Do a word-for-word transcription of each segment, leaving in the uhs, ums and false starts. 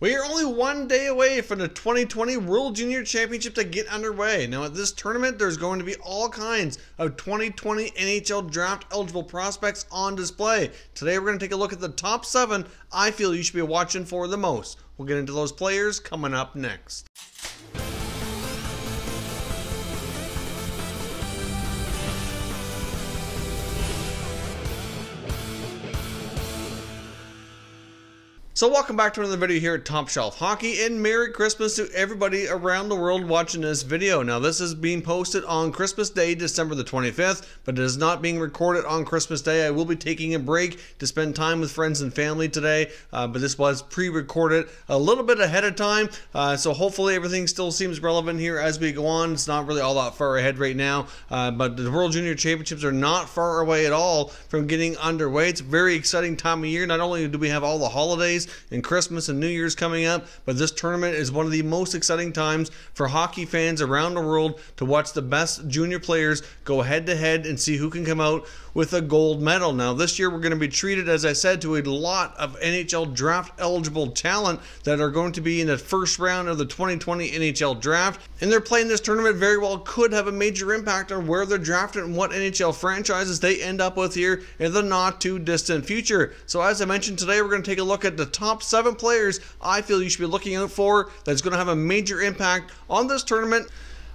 We are only one day away from the twenty twenty World Junior Championship to get underway. Now at this tournament, there's going to be all kinds of twenty twenty N H L draft eligible prospects on display. Today we're going to take a look at the top seven I feel you should be watching for the most. We'll get into those players coming up next. So welcome back to another video here at Top Shelf Hockey, and Merry Christmas to everybody around the world watching this video. Now this is being posted on Christmas Day, December the twenty-fifth, but it is not being recorded on Christmas Day. I will be taking a break to spend time with friends and family today, uh, but this was pre-recorded a little bit ahead of time, uh, so hopefully everything still seems relevant here as we go on. It's not really all that far ahead right now, uh, but the World Junior Championships are not far away at all from getting underway. It's a very exciting time of year. Not only do we have all the holidays and Christmas and New Year's coming up, but this tournament is one of the most exciting times for hockey fans around the world to watch the best junior players go head to head and see who can come out with a gold medal. Now this year we're going to be treated, as I said, to a lot of N H L draft eligible talent that are going to be in the first round of the twenty twenty N H L draft, and they're playing this tournament very well, could have a major impact on where they're drafted and what N H L franchises they end up with here in the not too distant future. So as I mentioned, today we're going to take a look at the top seven players I feel you should be looking out for that's going to have a major impact on this tournament,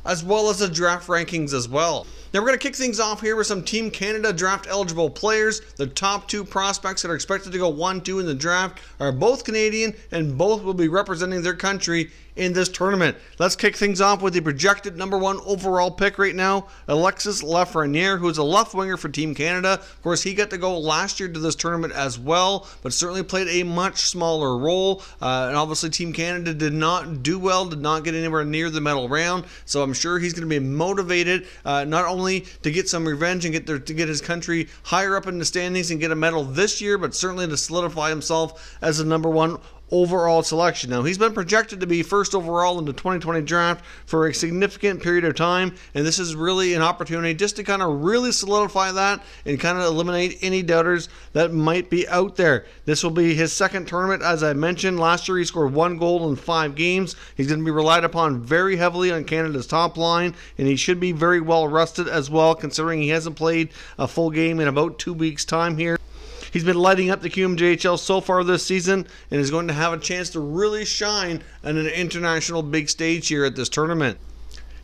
as well as the draft rankings as well. Now we're going to kick things off here with some Team Canada draft eligible players. The top two prospects that are expected to go one two in the draft are both Canadian, and both will be representing their country in this tournament. Let's kick things off with the projected number one overall pick right now, Alexis Lafreniere, who is a left winger for Team Canada. Of course, he got to go last year to this tournament as well, but certainly played a much smaller role. Uh, and obviously Team Canada did not do well, did not get anywhere near the medal round. So I'm sure he's going to be motivated, uh, not only to get some revenge and get their, to get his country higher up in the standings and get a medal this year, but certainly to solidify himself as the number one overall selection. Now he's been projected to be first overall in the twenty twenty draft for a significant period of time, and this is really an opportunity just to kind of really solidify that and kind of eliminate any doubters that might be out there. This will be his second tournament. As I mentioned, last year he scored one goal in five games. He's going to be relied upon very heavily on Canada's top line, and he should be very well rested as well, considering he hasn't played a full game in about two weeks time here. He's been lighting up the Q M J H L so far this season, and is going to have a chance to really shine on an international big stage here at this tournament.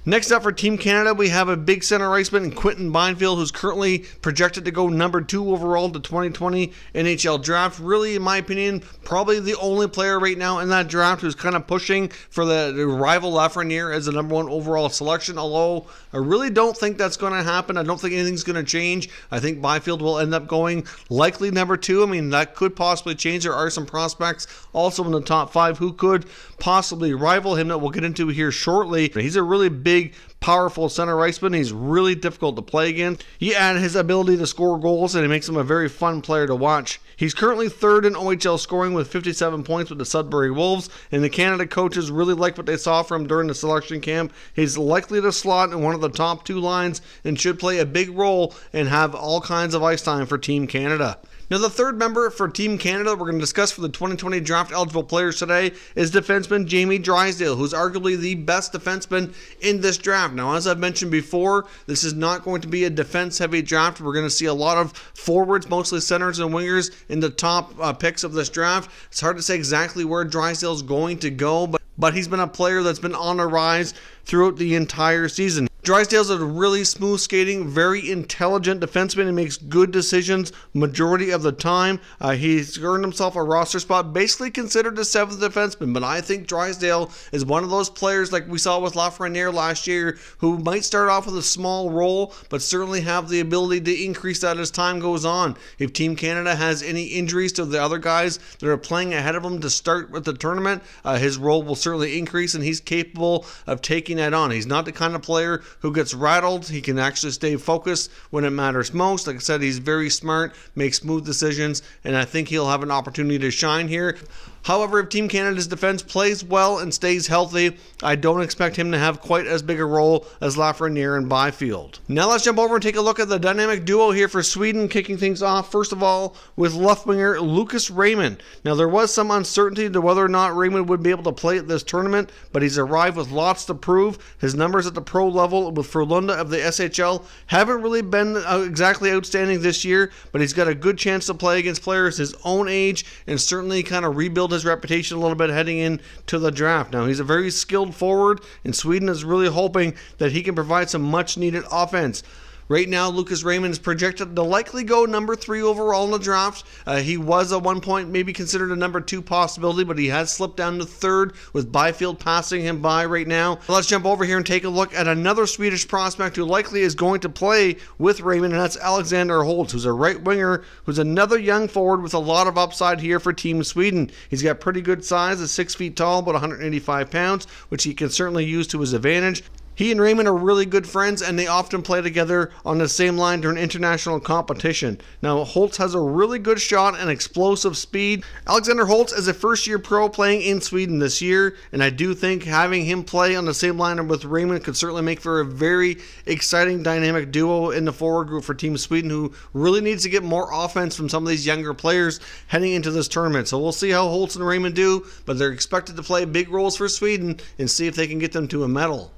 Next up for Team Canada, we have a big center iceman, Quinton Byfield, who's currently projected to go number two overall to twenty twenty N H L draft. Really, in my opinion, probably the only player right now in that draft who's kind of pushing for the, the rival Lafreniere as the number one overall selection, although I really don't think that's going to happen. I don't think anything's going to change. I think Byfield will end up going likely number two. I mean, that could possibly change. There are some prospects also in the top five who could possibly rival him that we'll get into here shortly. He's a really big Big, powerful center iceman. He's really difficult to play against. He added his ability to score goals, and it makes him a very fun player to watch. He's currently third in O H L scoring with fifty-seven points with the Sudbury Wolves, and the Canada coaches really liked what they saw from him during the selection camp. He's likely to slot in one of the top two lines and should play a big role and have all kinds of ice time for Team Canada. Now the third member for Team Canada we're going to discuss for the twenty twenty draft eligible players today is defenseman Jamie Drysdale, who's arguably the best defenseman in this draft. Now, as I've mentioned before, this is not going to be a defense heavy draft. We're going to see a lot of forwards, mostly centers and wingers, in the top uh, picks of this draft. It's hard to say exactly where Drysdale's going to go, but but he's been a player that's been on the rise throughout the entire season. Drysdale's a really smooth skating, very intelligent defenseman. He makes good decisions majority of the time. Uh, he's earned himself a roster spot, basically considered the seventh defenseman, but I think Drysdale is one of those players like we saw with Lafreniere last year, who might start off with a small role, but certainly have the ability to increase that as time goes on. If Team Canada has any injuries to the other guys that are playing ahead of him to start with the tournament, uh, his role will certainly increase, and he's capable of taking that on. He's not the kind of player who gets rattled. He can actually stay focused when it matters most. Like I said, he's very smart, makes smooth decisions, and I think he'll have an opportunity to shine here. However, if Team Canada's defense plays well and stays healthy, I don't expect him to have quite as big a role as Lafreniere and Byfield. Now let's jump over and take a look at the dynamic duo here for Sweden, kicking things off first of all with left winger Lucas Raymond. Now there was some uncertainty to whether or not Raymond would be able to play at this tournament, but he's arrived with lots to prove. His numbers at the pro level with Frölunda of the S H L haven't really been exactly outstanding this year, but he's got a good chance to play against players his own age and certainly kind of rebuild his reputation a little bit heading into the draft. Now he's a very skilled forward, and Sweden is really hoping that he can provide some much needed offense. Right now, Lucas Raymond is projected to likely go number three overall in the draft. Uh, he was at one point maybe considered a number two possibility, but he has slipped down to third, with Byfield passing him by right now. Let's jump over here and take a look at another Swedish prospect who likely is going to play with Raymond, and that's Alexander Holtz, who's a right winger, who's another young forward with a lot of upside here for Team Sweden. He's got pretty good size, is six feet tall, about one hundred eighty-five pounds, which he can certainly use to his advantage. He and Raymond are really good friends, and they often play together on the same line during international competition. Now, Holtz has a really good shot and explosive speed. Alexander Holtz is a first-year pro playing in Sweden this year, and I do think having him play on the same line with Raymond could certainly make for a very exciting dynamic duo in the forward group for Team Sweden, who really needs to get more offense from some of these younger players heading into this tournament. So we'll see how Holtz and Raymond do, but they're expected to play big roles for Sweden and see if they can get them to a medal.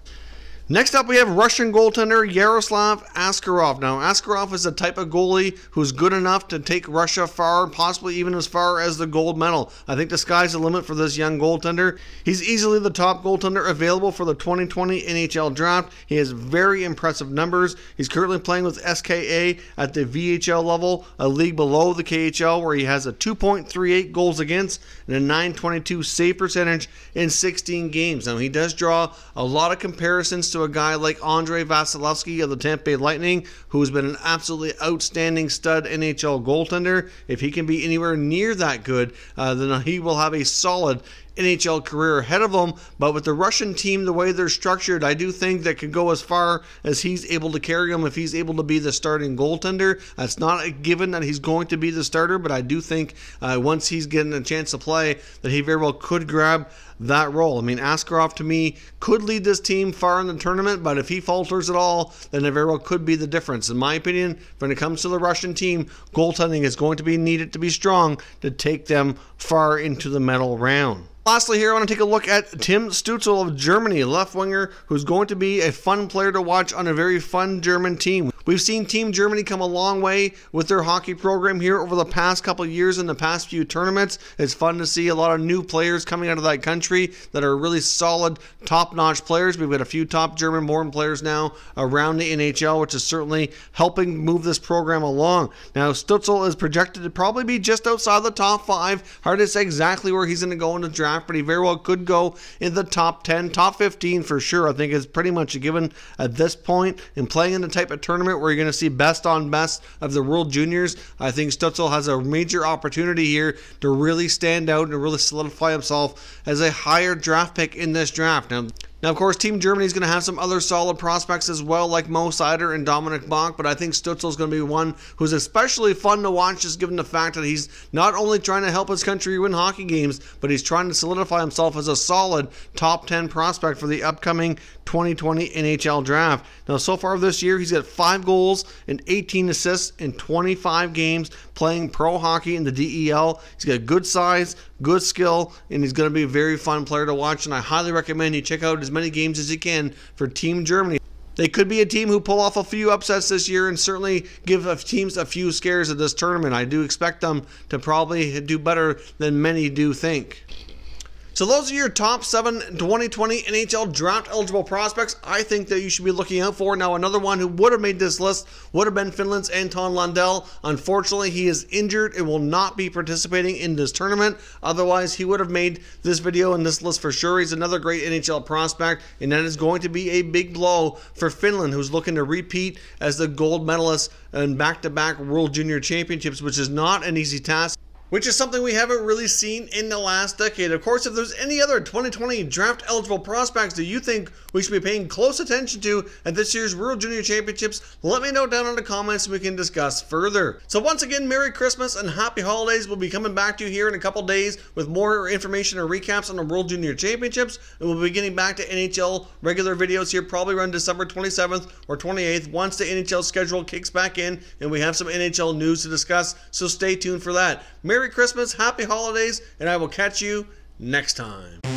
Next up, we have Russian goaltender Yaroslav Askarov. Now, Askarov is the type of goalie who's good enough to take Russia far, possibly even as far as the gold medal. I think the sky's the limit for this young goaltender. He's easily the top goaltender available for the twenty twenty N H L draft. He has very impressive numbers. He's currently playing with S K A at the V H L level, a league below the K H L, where he has a two point three eight goals against and a nine twenty-two save percentage in sixteen games. Now, he does draw a lot of comparisons to a guy like Andre Vasilevsky of the Tampa Bay Lightning, who's been an absolutely outstanding stud N H L goaltender. If he can be anywhere near that good, uh, then he will have a solid N H L career ahead of him. But with the Russian team, the way they're structured, I do think that could go as far as he's able to carry him if he's able to be the starting goaltender. It's not a given that he's going to be the starter, but I do think uh, once he's getting a chance to play, that he very well could grab that role. I mean, Askarov to me could lead this team far in the tournament, but if he falters at all, then it very well could be the difference. In my opinion, when it comes to the Russian team, goaltending is going to be needed to be strong to take them far into the medal round. Lastly here, I want to take a look at Tim Stützle of Germany, left winger, who's going to be a fun player to watch on a very fun German team. We've seen Team Germany come a long way with their hockey program here over the past couple of years in the past few tournaments. It's fun to see a lot of new players coming out of that country that are really solid, top-notch players. We've got a few top German-born players now around the N H L, which is certainly helping move this program along. Now, Stützle is projected to probably be just outside the top five. Hard to say exactly where he's going to go in the draft, but he very well could go in the top ten, top fifteen for sure. I think it's pretty much a given at this point. And playing in the type of tournament where you're going to see best on best of the World Juniors, I think Stützle has a major opportunity here to really stand out and really solidify himself as a higher draft pick in this draft. Now, Now, of course, Team Germany is going to have some other solid prospects as well, like Mo Sider and Dominic Bonk, but I think Stützle is going to be one who's especially fun to watch, just given the fact that he's not only trying to help his country win hockey games, but he's trying to solidify himself as a solid top ten prospect for the upcoming twenty twenty N H L draft. Now, so far this year, he's got five goals and eighteen assists in twenty-five games playing pro hockey in the D E L. He's got good size, good skill, and he's going to be a very fun player to watch, and I highly recommend you check out his many games as you can for Team Germany. They could be a team who pull off a few upsets this year and certainly give teams a few scares at this tournament. I do expect them to probably do better than many do think. So those are your top seven twenty twenty N H L draft eligible prospects I think that you should be looking out for. Now, another one who would have made this list would have been Finland's Anton Lundell. Unfortunately, he is injured and will not be participating in this tournament. Otherwise, he would have made this video and this list for sure. He's another great N H L prospect, and that is going to be a big blow for Finland, who's looking to repeat as the gold medalist in back-to-back World Junior Championships, which is not an easy task. which is something we haven't really seen in the last decade. Of course, if there's any other twenty twenty draft eligible prospects that you think we should be paying close attention to at this year's Rural Junior Championships, let me know down in the comments and we can discuss further. So once again, Merry Christmas and Happy Holidays. We'll be coming back to you here in a couple days with more information and recaps on the World Junior Championships, and we'll be getting back to N H L regular videos here probably around December twenty-seventh or twenty-eighth once the N H L schedule kicks back in and we have some N H L news to discuss, so stay tuned for that. Merry Christmas, Happy Holidays, and I will catch you next time.